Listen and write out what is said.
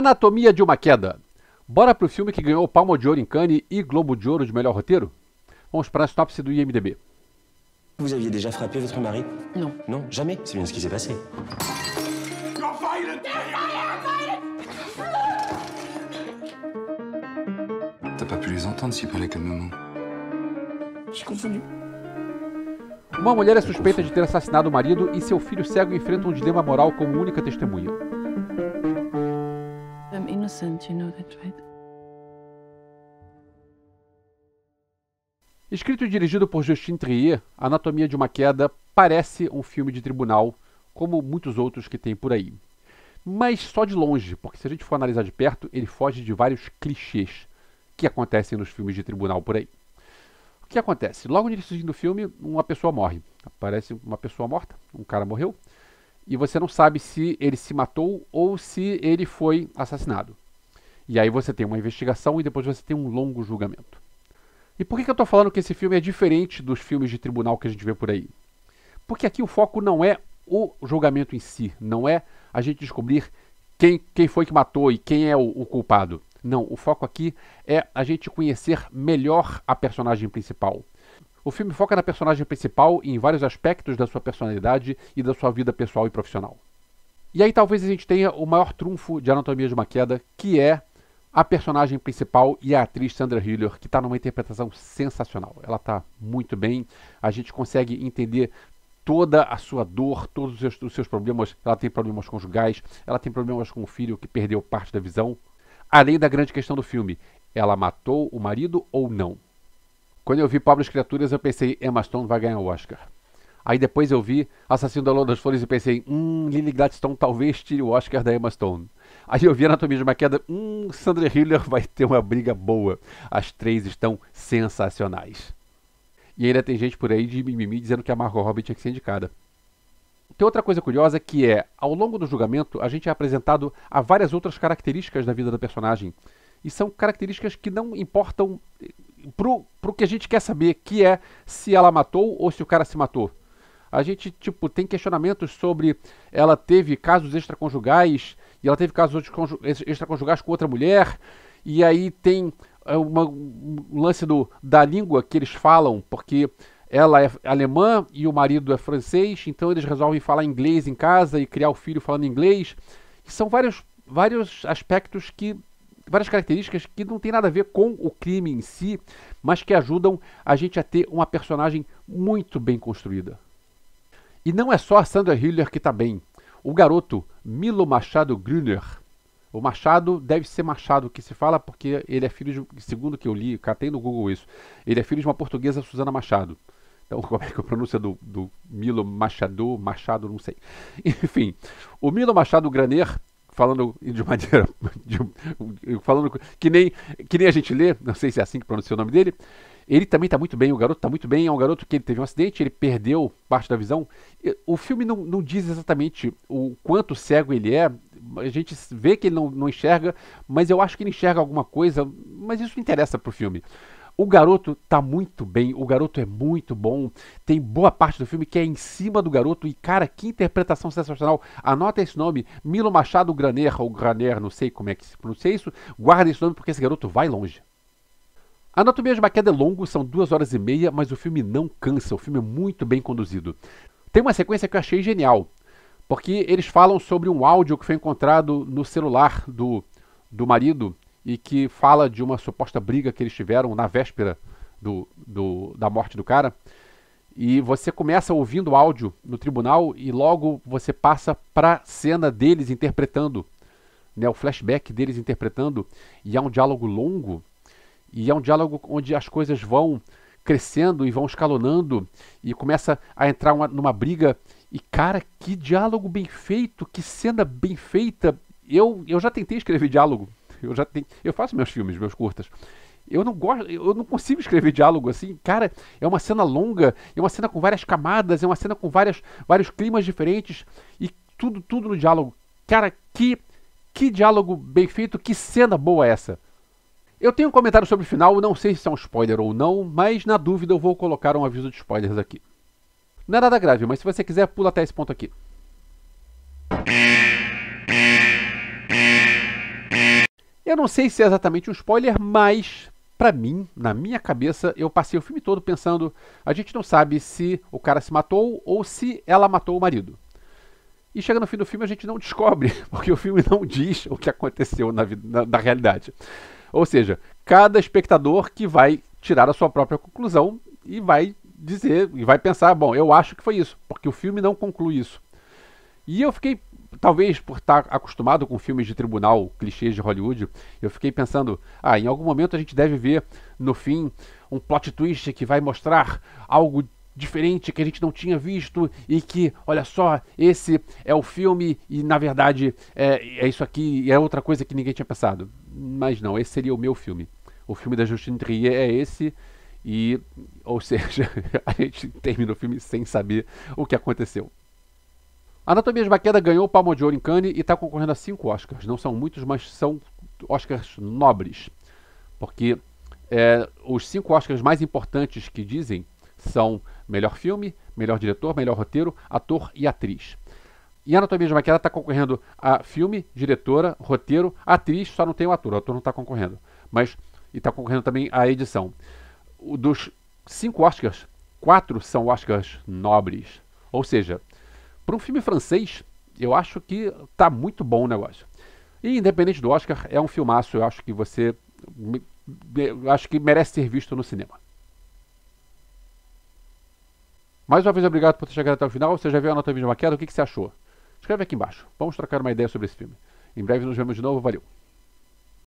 Anatomia de uma Queda. Bora pro filme que ganhou Palma de Ouro em Cannes e Globo de Ouro de melhor roteiro? Vamos para a sinopse do IMDB. Vous aviez déjà frappé votre mari? Non. Non, jamais. C'est bien ce qui s'est passé. T'as pas pu les entendre s'ils parlaient calmement. Je suis confondu. Uma mulher é suspeita de ter assassinado o marido e seu filho cego enfrenta um dilema moral como única testemunha. I'm innocent, you know that, right? Escrito e dirigido por Justine Triet, Anatomia de uma Queda parece um filme de tribunal, como muitos outros que tem por aí. Mas só de longe, porque se a gente for analisar de perto, ele foge de vários clichês que acontecem nos filmes de tribunal por aí. O que acontece? Logo no início do filme, uma pessoa morre. Aparece uma pessoa morta, um cara morreu, e você não sabe se ele se matou ou se ele foi assassinado. E aí você tem uma investigação e depois você tem um longo julgamento. E por que eu estou falando que esse filme é diferente dos filmes de tribunal que a gente vê por aí? Porque aqui o foco não é o julgamento em si, não é a gente descobrir quem foi que matou e quem é o culpado. Não, o foco aqui é a gente conhecer melhor a personagem principal. O filme foca na personagem principal e em vários aspectos da sua personalidade e da sua vida pessoal e profissional. E aí talvez a gente tenha o maior trunfo de Anatomia de uma Queda, que é a personagem principal e a atriz Sandra Hüller, que está numa interpretação sensacional. Ela está muito bem, a gente consegue entender toda a sua dor, todos os seus problemas. Ela tem problemas conjugais, ela tem problemas com o filho que perdeu parte da visão. Além da grande questão do filme, ela matou o marido ou não? Quando eu vi Pobres Criaturas, eu pensei, Emma Stone vai ganhar o Oscar. Aí depois eu vi Assassino da Lua das Flores e pensei, Lily Gladstone talvez tire o Oscar da Emma Stone. Aí eu vi Anatomia de uma Queda, Sandra Hüller vai ter uma briga boa. As três estão sensacionais. E ainda tem gente por aí de mimimi dizendo que a Margot Robbie tinha que ser indicada. Tem outra coisa curiosa que é, ao longo do julgamento, a gente é apresentado a várias outras características da vida da personagem. E são características que não importam pro que a gente quer saber, que é se ela matou ou se o cara se matou. A gente, tem questionamentos sobre ela teve casos extraconjugais, e ela teve casos extraconjugais com outra mulher, e aí tem um lance da língua que eles falam, porque ela é alemã e o marido é francês, então eles resolvem falar inglês em casa e criar o filho falando inglês. São vários aspectos, várias características que não tem nada a ver com o crime em si, mas que ajudam a gente a ter uma personagem muito bem construída. E não é só a Sandra Hüller que está bem. O garoto, Milo Machado Graner. O Machado deve ser Machado que se fala porque ele é filho de, segundo que eu li, catei no Google isso, ele é filho de uma portuguesa, Suzana Machado. Então como é que eu pronuncio do Milo Machado, não sei. Enfim, o Milo Machado Graner, falando de maneira, falando que nem a gente lê, não sei se é assim que pronuncia o nome dele, ele também está muito bem, o garoto está muito bem, é um garoto que ele teve um acidente, ele perdeu parte da visão. O filme não diz exatamente o quanto cego ele é, a gente vê que ele não enxerga, mas eu acho que ele enxerga alguma coisa, mas isso não interessa pro filme. O garoto tá muito bem, o garoto é muito bom, tem boa parte do filme que é em cima do garoto e, cara, que interpretação sensacional. Anota esse nome, Milo Machado Graner, ou Graner, não sei como é que se pronuncia isso, guarda esse nome porque esse garoto vai longe. A Anatomia de uma Queda é longo, são 2 horas e meia, mas o filme não cansa, o filme é muito bem conduzido. Tem uma sequência que eu achei genial, porque eles falam sobre um áudio que foi encontrado no celular do marido e que fala de uma suposta briga que eles tiveram na véspera da morte do cara. E você começa ouvindo o áudio no tribunal e logo você passa para a cena deles interpretando, né, o flashback deles interpretando, e é um diálogo longo, e é um diálogo onde as coisas vão crescendo e vão escalonando e começa a entrar numa briga. E, cara, que diálogo bem feito, que cena bem feita. Eu já tentei escrever diálogo. Eu faço meus filmes, meus curtas. Eu não consigo escrever diálogo assim. Cara, é uma cena longa, é uma cena com várias camadas, é uma cena com vários climas diferentes e tudo no diálogo. Cara, que diálogo bem feito, que cena boa essa. Eu tenho um comentário sobre o final, não sei se é um spoiler ou não, mas na dúvida eu vou colocar um aviso de spoilers aqui. Não é nada grave, mas se você quiser, pula até esse ponto aqui. Eu não sei se é exatamente um spoiler, mas pra mim, na minha cabeça, eu passei o filme todo pensando, a gente não sabe se o cara se matou ou se ela matou o marido. E chega no fim do filme a gente não descobre, porque o filme não diz o que aconteceu na realidade. Ou seja, cada espectador que vai tirar a sua própria conclusão e vai dizer, e vai pensar, bom, eu acho que foi isso, porque o filme não conclui isso. E eu fiquei, talvez por estar acostumado com filmes de tribunal, clichês de Hollywood, eu fiquei pensando, ah, em algum momento a gente deve ver, no fim, um plot twist que vai mostrar algo diferente que a gente não tinha visto e que, olha só, esse é o filme e, na verdade, é isso aqui, é outra coisa que ninguém tinha pensado. Mas não, esse seria o meu filme. O filme da Justine Triet é esse e, ou seja, a gente termina o filme sem saber o que aconteceu. Anatomia de uma Queda ganhou o Palma de Ouro em Cannes e está concorrendo a 5 Oscars. Não são muitos, mas são Oscars nobres, porque os 5 Oscars mais importantes que dizem são melhor filme, melhor diretor, melhor roteiro, ator e atriz. E Anatomia de uma Queda está concorrendo a filme, diretora, roteiro, atriz, só não tem o ator não está concorrendo. Mas está concorrendo também a edição. Dos 5 Oscars, 4 são Oscars nobres. Ou seja, para um filme francês, eu acho que está muito bom o negócio. E independente do Oscar, é um filmaço, eu acho que merece ser visto no cinema. Mais uma vez, obrigado por ter chegado até o final. Você já viu a Anatomia de uma Queda? O que você achou? Escreve aqui embaixo. Vamos trocar uma ideia sobre esse filme. Em breve nos vemos de novo. Valeu!